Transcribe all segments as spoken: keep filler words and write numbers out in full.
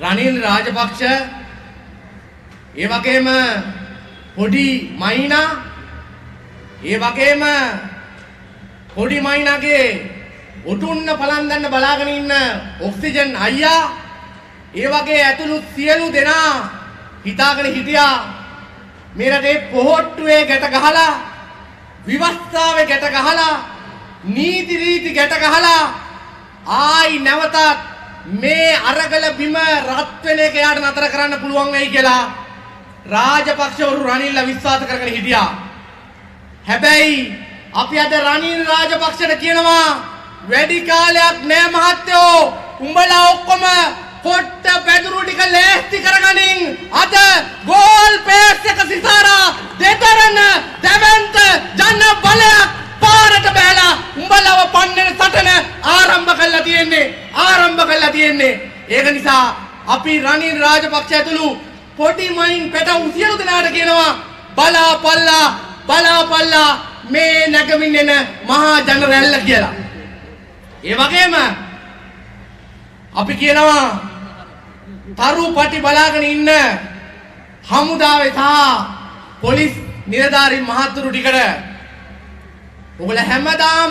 Ranil Rajapaksha, ये वकेम पोडी माइना, ये वकेम पोडी माइना के उटुन्न पलांदन्न बलागनिन्न ऑक्सीजन आया, ये वके ऐतुलु सियलु देना हितागन हिटिया, मेरा डे पोहट्टुए गटकहाला, विवस्थावे गटकहाला, नीति रीति गटकहाला, आई नवता मैं अरगल बीमा रात्तने के यार नातरा कराना पुलवांग नहीं केला राजपक्ष और रानी लविस्ताद करके हिटिया है भाई आप याद है रानी राजपक्ष ने किया ना वैदिकाले आप नए महत्ते हो उम्बला ओक्को में कोट्टा पैदुरुटी का लेस्ती करके नहीं आता गोल पैसे का सितारा देता रहना देवंत जाना बले पार ट बहला उम्बला वो पान्ने ने सटने आरंभ कर लाती है ने आरंभ कर लाती है ने एक निशा अपनी रानी राजपक्ष तुलू फोटी माइन पैदा उसी रो दिन आड़ के नवा बाला पाला बाला पाला मैं नगमिने न महाजन रहल लग गया ये वाके में अभी के नवा तारु पाटी बाला कन इन्ने हमुदावे था पुलिस निर्धारित महातुरुटी करे वो बोले हैमदाम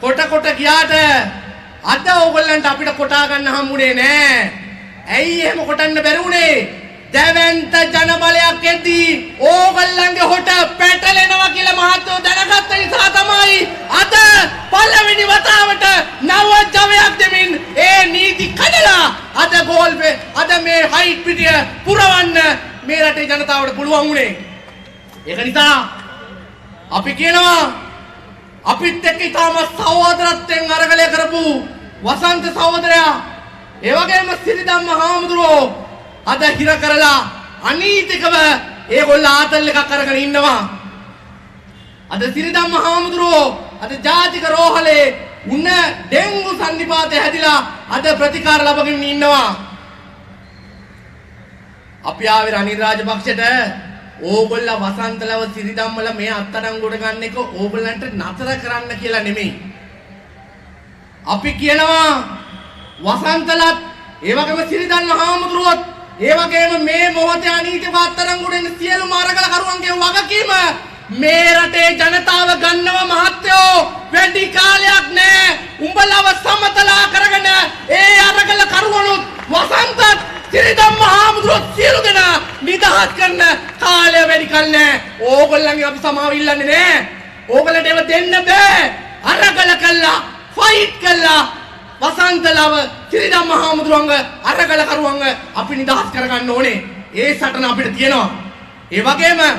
कोटा कोटा किया थे आता वो बोलने टापी टा कोटा का ना हमुरे ने ऐ ये हम कोटन ने बेरुने देवेंद्र जनबले आपके दी ओगलंगे होटा पेटले नवाकीला महातो दरगाह निशातमाई आता पालवी निवाता वटा नवजावे आप जमीन ए नीति कन्नला आता गोल पे आता मेरे हाइट पिटिया पुरावन मेरा टे जनता वटा बुलवा हुने ये कनिता आप इकेना आप इत्ते की तामा सावधरत तेंगारगले करपु वसंत सावधरया ये वगैरह मस्तिष्क महामुद्रो अदा हिरा करला अनीति कबे एक ओला आतल का कर कर इन्नवा अदा सिरिदा महामुद्रो अदा जाति का रोहले उन्ने डेंगू संधिपाते है दिला अदा प्रतिकार लाभगी इन्नवा अप्यावे रानी राजपक्षे टे ओगुल्ला वसंतला व सिरिदा मला मैं अत्तरंग गुड़गाने को ओगुल्ला इंटर नाचरा कराने के लिए निमी अपिकिया नवा वसंतला ये वाके में सिरिदा महामुद्रो ये वाके में मैं मोहते अनीति बात तरंगुड़े ने सियलु मारा कल करूँगे वाका की मैं मेरा ते जनता व गन्नवा महत्त्यो वैदिकाले अपने उम्बला व समतला करगने ये यारा कल करूँगा वसंत सिरिदा महामुद्रो सियलु देना निदाहत करने काले वैदिकाले ओगलंगे अभी समाविल्ला ने ओगले ते व देन्ने बे अरा कल कल्ला फाइट कल्ला वसंत लाव चिरिदा महामुद्रोंगे अरगला करुँगे अपनी दास करेगा नोने ये सटना अपने दिए ना ये वाके में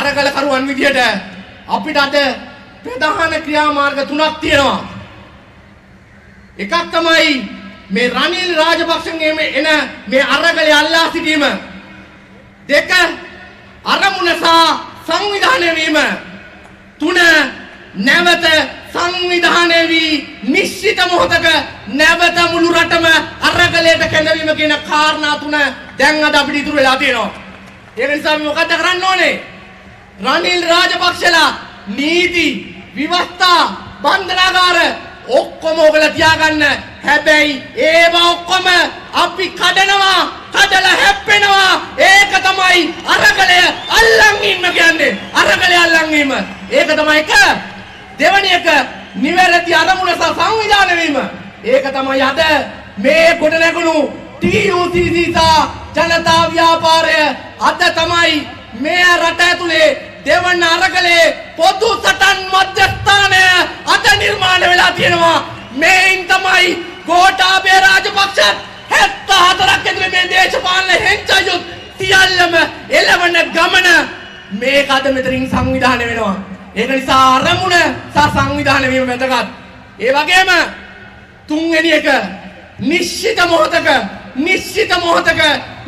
अरगला करुँ अन्वित है अपने आते पैदाहाने क्रिया मार्ग तुनात दिए ना एकाक तमाई मैं रानील राजपक्षे में इन्हें मैं अरगले अल्लाह सिटी में देखकर अरमुनसा संविधाने भी में तूने नेवते संविधाने भी निश्चित मोहतक नेवता मुलुराट में अरगले तक नेवी में किन कार ना तूने देंगा दाबड़ी दूर लाती है ना ये किसान मुकद्दर रानों ने रानील राजपक्षला नीति विवस्था बंदरागार ओक्को मोगल त्यागन है भाई ये बाओक्को में आप भी खादना वा खादला है पेना वा एक तमाई अरगले अल्लंगी में क्या ने अरगले अल्लंगी में एक तमाई का देवनी एक निवेदती आदमुने सासांगी जाने भी में एक तमाम याद है मैं घुटने कुनु टीयूसीसी सा जनता व्यापार है आते तमाई मैं रटे तुले देवन नारकले पोतु सटन मध्यस्थान है आते निर्माण विलाती है ना मैं इन तमाई गोटा बेराजपक्ष है ताहतरा केंद्र में देश पालने हिंसा युद्ध तियाल में इलेवन ने गमन मैं कादम इतनी सांगी जाने भी ना एक निशा आरंभुने सासंविधाने भी में तगात ये वाके में तुंगे नहीं कर निश्चित मोहतक निश्चित मोहतक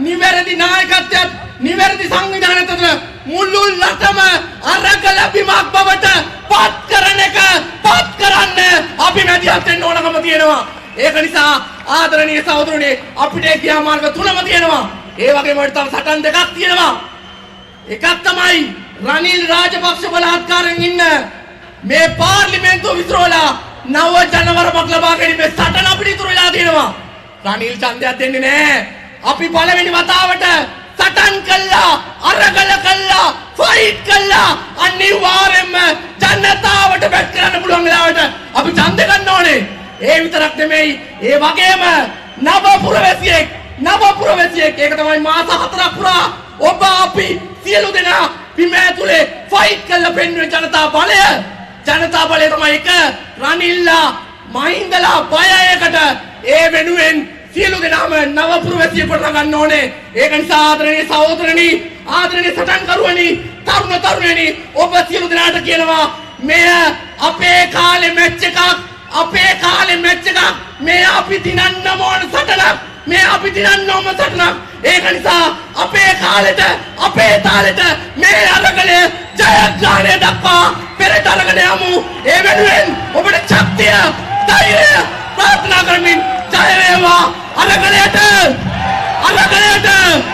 निवेदनी नायकत्व निवेदनी संविधाने तथा मूलूल नतम आरंगला बीमार बाबत बात करने का बात कराने अभी मैं दिया तेरे नौना का मत ये ना एक निशा आदरणीय साउदरुने अपने क्या मार्ग तूना मत ये ना ये वाके मर्डर सटन देख रानील राजपक्ष बलात्कार इन्न मैं पार्लिमेंट तो विद्रोला नव जनवर बगलबागे में सटन अपनी तुरला देना රනිල් ඡන්දයක් දෙන්නේ නැහැ. අපි පළවෙනි වතාවට සටන් කළා, අරගල කළා, ෆයිට් කළා. අනිවාර්යයෙන්ම ජනතාවට බැට් කරන්න පුළුවන් වෙලාවට අපි ඡන්ද ගන්න ඕනේ. ඒ විතරක් නෙමෙයි, ඒ වගේම නව පුරවැසියෙක්, නව පුරවැසියෙක්. ඒක තමයි මාස හතරක් පුරා ඔබ අපි සියලු දෙනා පිමෑතුලේ ෆයිට් කළා පෙන්වන ජනතා බලය. ජනතා බලය තමයි එක රනිල්ලා මහින්දලා බයයකට ඒ වෙනුවෙන් සියලු දෙනාම නව පුරවැසියෙකුට ගන්න ඕනේ. ඒක නිසා ආදරණීය සහෝදරනි, ආදරණීය සටන්කරුවනි, තරුණ තරුණියනි, ඔබ සියලු දෙනාට කියනවා මෙය අපේ කාලේ මැච් එකක්, අපේ කාලේ මැච් එකක්. මේ අපි දිනන්න ඕන සටනක්, මේ අපි දිනන්න ඕන සටනක්. ඒක නිසා අපේ කාලෙට, අපේ තාලෙට මේ අරගලය ජයග්‍රහණය දක්වා පෙරට අරගෙන යමු. ඒ වෙනුවෙන් ඔබට ශක්තිය, ධෛර්යය प्रार्थना करमिन चाहे वे वहां अलग अलग अलग अलग